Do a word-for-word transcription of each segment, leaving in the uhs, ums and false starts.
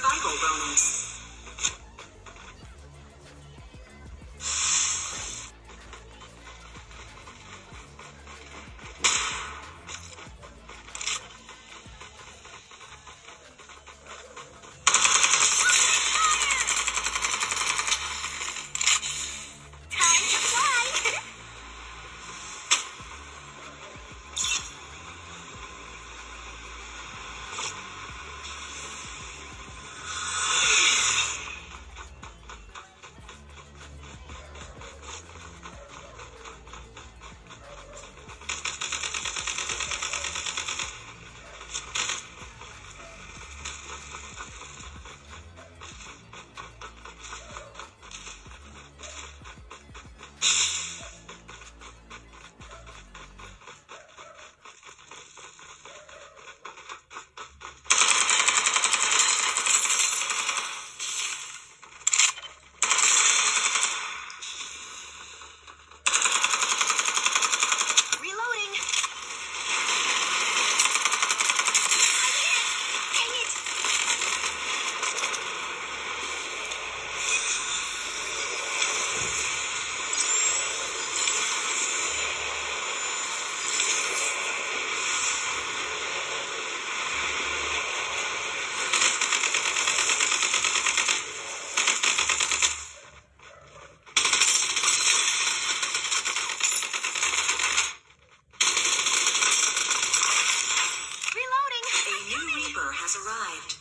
Survival bonus. Arrived.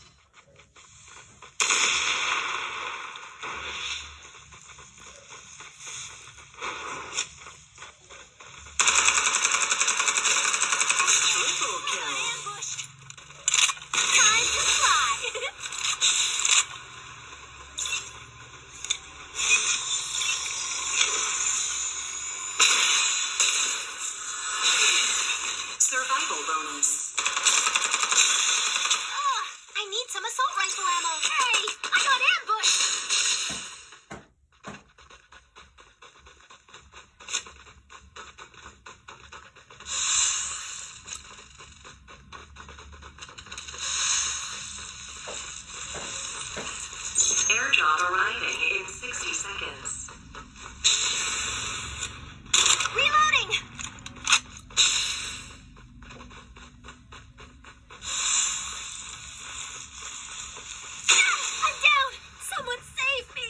Airdrop arriving in sixty seconds. Reloading! I'm down! Someone save me!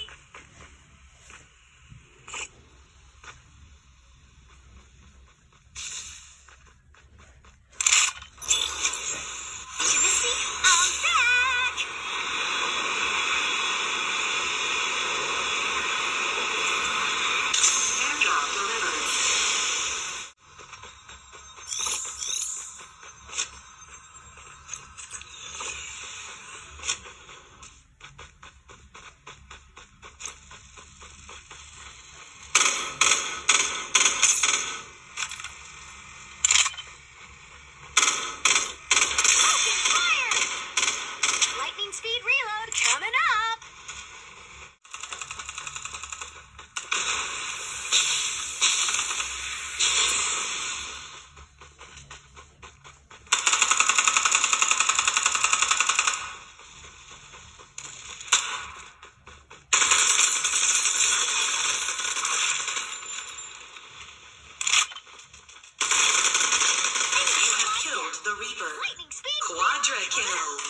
Quadra kill.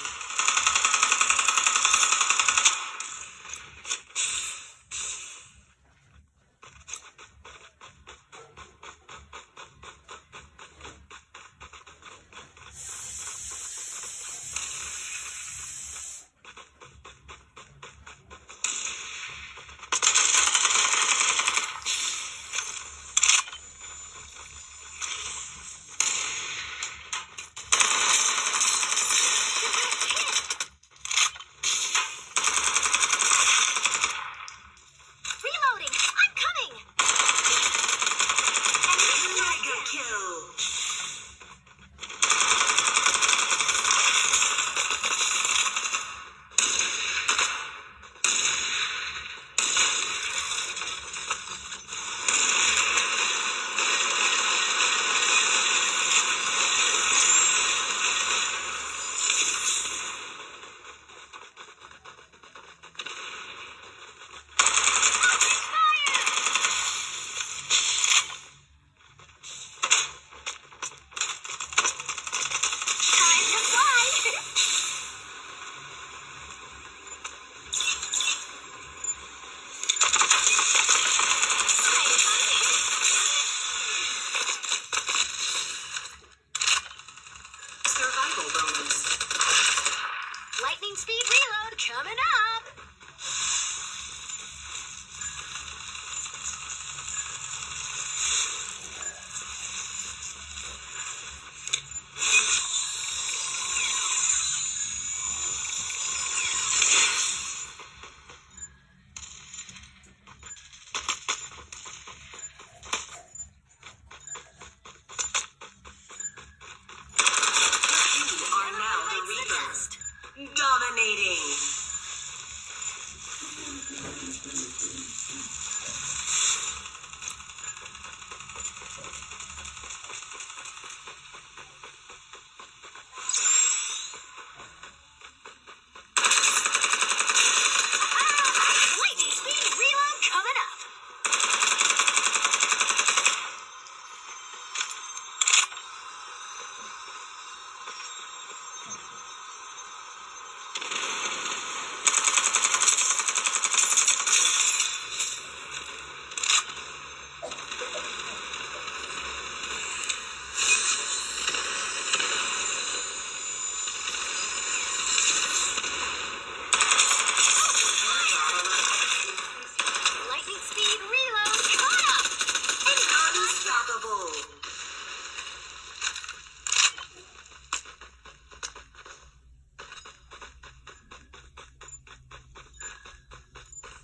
road coming up.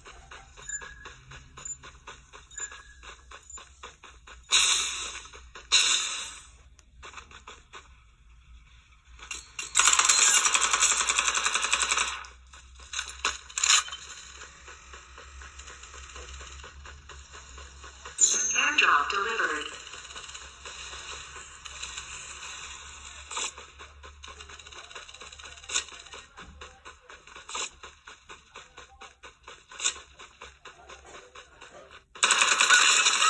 Airdrop delivered.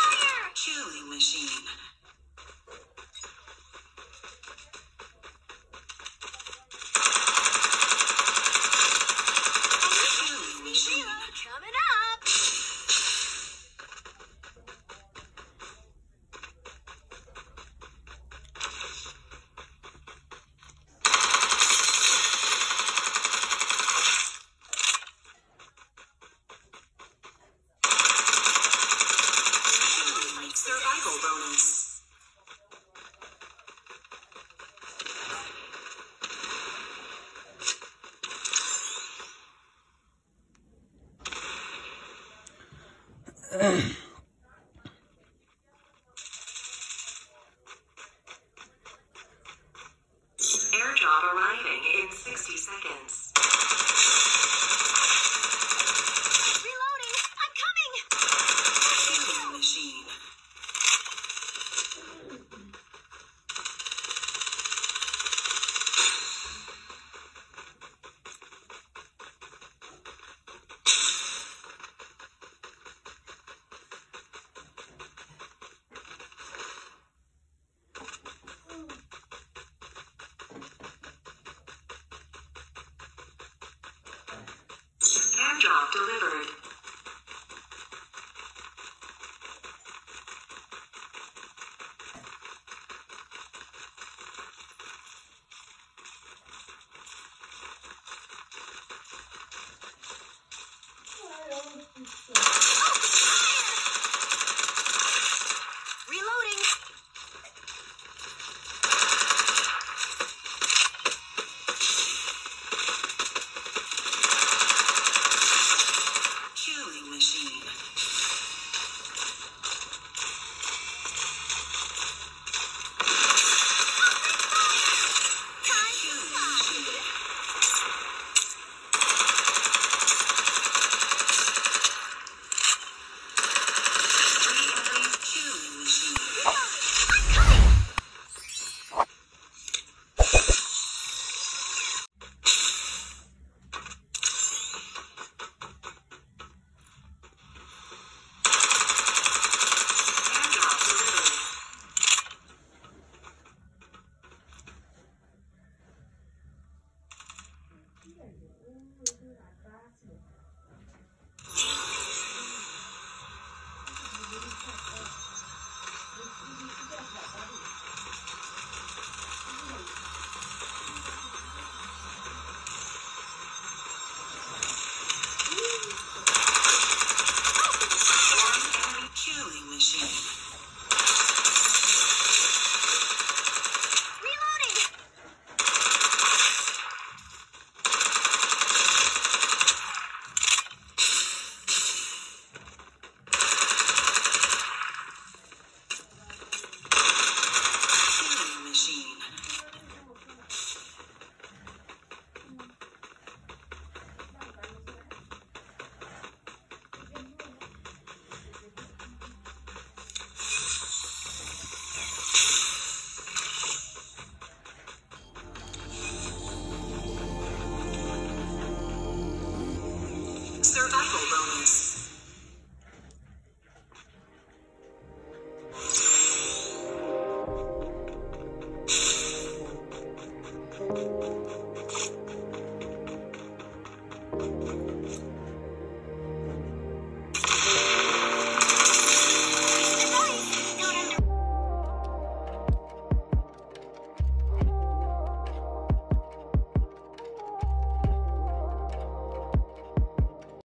Fire! Killing machine. Killing machine. Coming up. Ugh. Delivered.